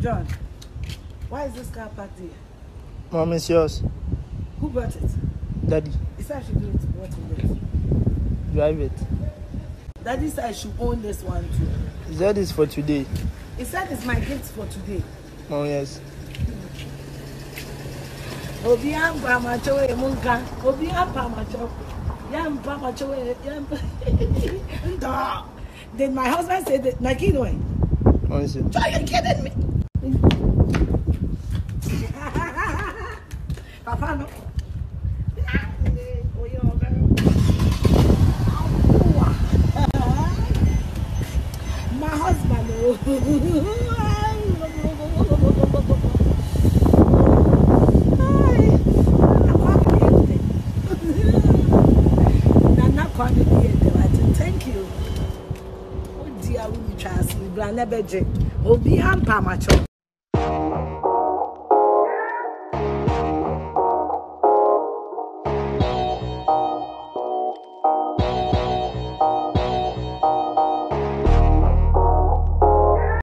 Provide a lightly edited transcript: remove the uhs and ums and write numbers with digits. John, why is this car parked here? Mom, it's yours. Who bought it? Daddy. He said I should do it. What is it? Drive it. Daddy said I should own this one too. He said it's for today. He said it's my gift for today. Mom, yes. Obiam Pamacho, Munga. Obiam Pamacho. Yam Pamacho, Yam. Did my husband say that? Nakino? Mom, yes. Are you kidding me? Papa, no. My husband. Thank you. Oh dear, we will be transferred. Obi Hampa Macho.